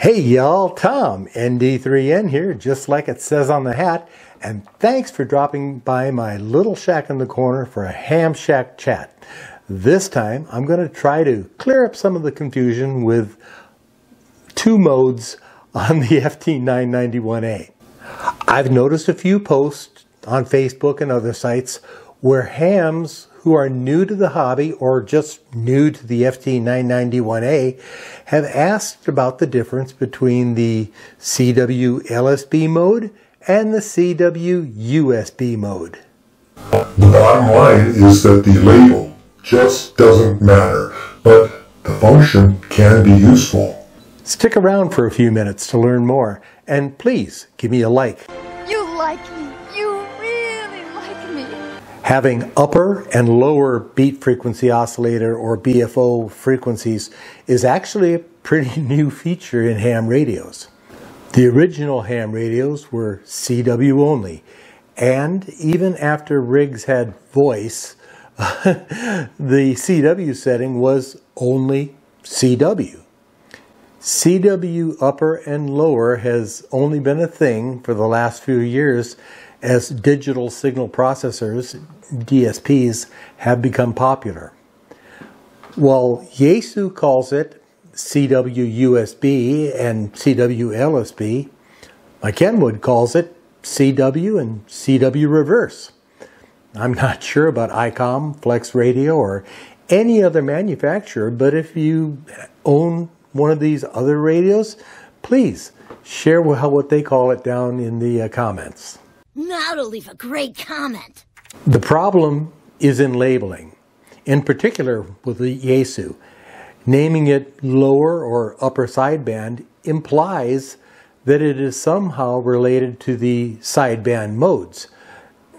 Hey y'all, Tom, ND3N here, just like it says on the hat, and thanks for dropping by my little shack in the corner for a ham shack chat. This time, I'm going to try to clear up some of the confusion with two modes on the FT-991A. I've noticed a few posts on Facebook and other sites where hams who are new to the hobby or just new to the FT-991A have asked about the difference between the CW-LSB mode and the CW-USB mode. The bottom line is that the label just doesn't matter, but the function can be useful. Stick around for a few minutes to learn more, and please give me a like. You like me. You really like me. Having upper and lower beat frequency oscillator or BFO frequencies is actually a pretty new feature in ham radios. The original ham radios were CW only, and even after rigs had voice, the CW setting was only CW. CW upper and lower has only been a thing for the last few years as digital signal processors, DSPs, have become popular. While Yaesu calls it CW-USB and CW-LSB, Kenwood calls it CW and CW reverse. I'm not sure about ICOM, Flex Radio, or any other manufacturer, but if you own one of these other radios, please share what they call it down in the comments. That'll leave a great comment. The problem is in labeling, in particular with the Yaesu. Naming it lower or upper sideband implies that it is somehow related to the sideband modes,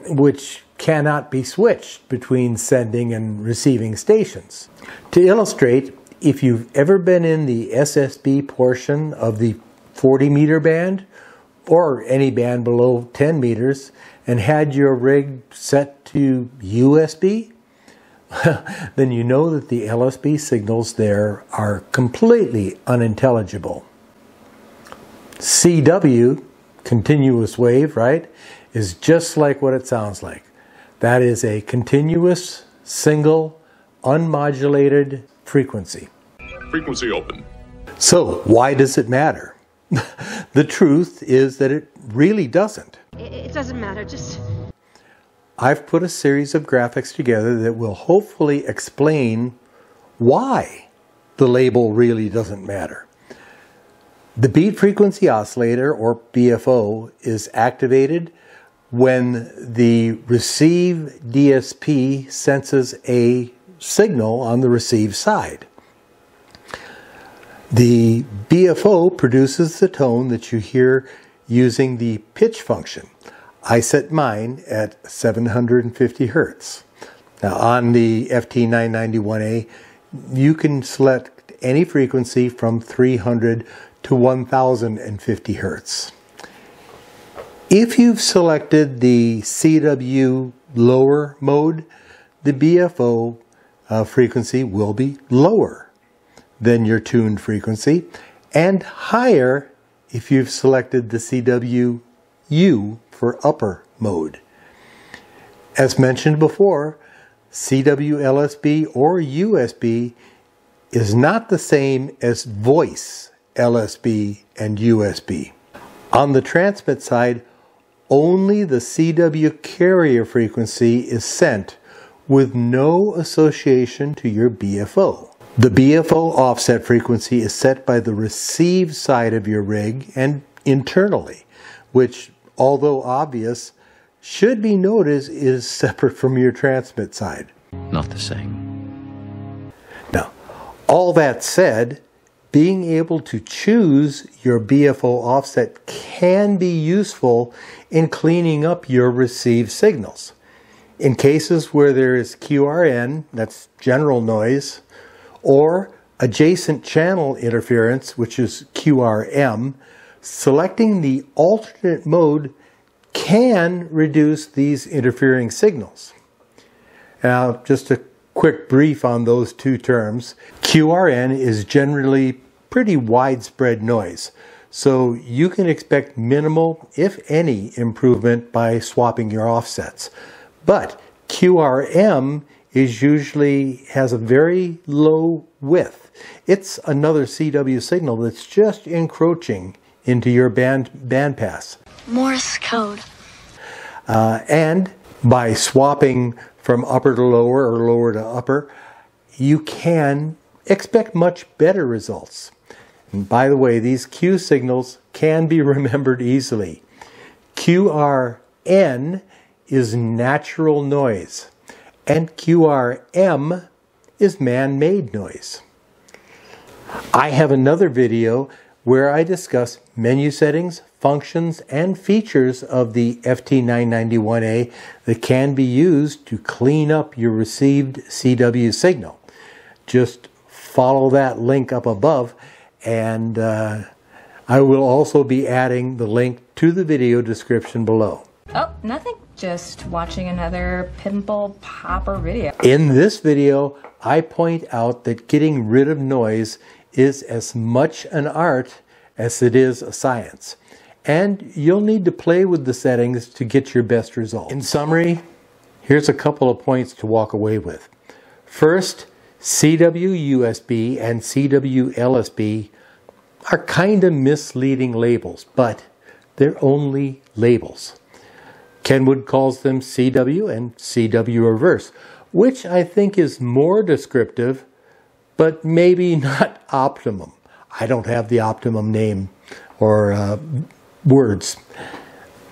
which cannot be switched between sending and receiving stations. To illustrate, if you've ever been in the SSB portion of the 40 meter band, or any band below 10 meters, and had your rig set to USB, then you know that the LSB signals there are completely unintelligible. CW, continuous wave, right, is just like what it sounds like. That is a continuous, single, unmodulated frequency. Frequency open. So, why does it matter? The truth is that it really doesn't. It doesn't matter, just... I've put a series of graphics together that will hopefully explain why the label really doesn't matter. The beat frequency oscillator, or BFO, is activated when the receive DSP senses a signal on the receive side. The BFO produces the tone that you hear using the pitch function. I set mine at 750 Hertz. Now on the FT-991A, you can select any frequency from 300 to 1050 Hertz. If you've selected the CW lower mode, the BFO frequency will be lower than your tuned frequency, and higher if you've selected the CW-U for upper mode. As mentioned before, CW-LSB or USB is not the same as voice LSB and USB. On the transmit side, only the CW carrier frequency is sent with no association to your BFO. The BFO offset frequency is set by the receive side of your rig and internally, which, although obvious, should be noticed is separate from your transmit side. Not the same. Now, all that said, being able to choose your BFO offset can be useful in cleaning up your receive signals. In cases where there is QRN, that's general noise, or adjacent channel interference, which is QRM, selecting the alternate mode can reduce these interfering signals. Now, just a quick brief on those two terms. QRN is generally pretty widespread noise. So you can expect minimal, if any, improvement by swapping your offsets. But QRM usually has a very low width. It's another CW signal that's just encroaching into your bandpass. Morse code. And by swapping from upper to lower or lower to upper, you can expect much better results. And by the way, these Q signals can be remembered easily. QRN is natural noise, and QRM is man-made noise. I have another video where I discuss menu settings, functions, and features of the FT-991A that can be used to clean up your received CW signal. Just follow that link up above, and I will also be adding the link to the video description below. Oh, nothing. Just watching another pimple popper video. In this video, I point out that getting rid of noise is as much an art as it is a science. And you'll need to play with the settings to get your best results. In summary, here's a couple of points to walk away with. First, CW-USB and CW-LSB are kind of misleading labels, but they're only labels. Kenwood calls them CW and CW reverse, which I think is more descriptive, but maybe not optimum. I don't have the optimum name or words.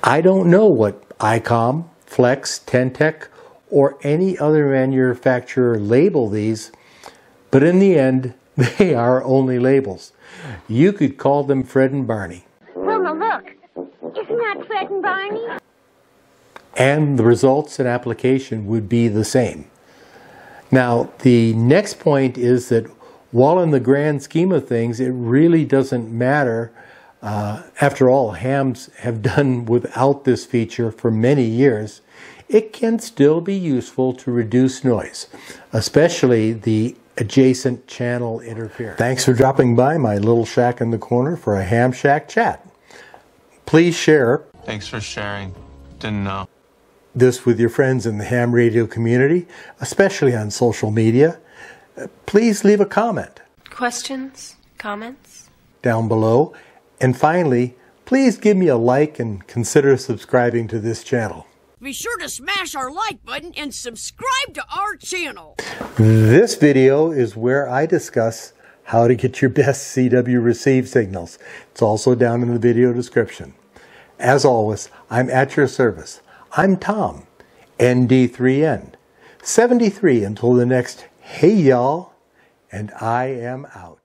I don't know what ICOM, Flex, Tentec, or any other manufacturer label these, but in the end, they are only labels. You could call them Fred and Barney. Wilma, look, isn't that Fred and Barney? And the results and application would be the same. Now, the next point is that while in the grand scheme of things, it really doesn't matter. After all, hams have done without this feature for many years. It can still be useful to reduce noise, especially the adjacent channel interference. Thanks for dropping by my little shack in the corner for a Ham Shack Chat. Please share. Thanks for sharing. Didn't know. This with your friends in the ham radio community, especially on social media. Please leave a comment. Questions, comments? Down below. And finally, please give me a like and consider subscribing to this channel. Be sure to smash our like button and subscribe to our channel. This video is where I discuss how to get your best CW receive signals. It's also down in the video description. As always, I'm at your service. I'm Tom, ND3N, 73 until the next Hey Y'all, and I am out.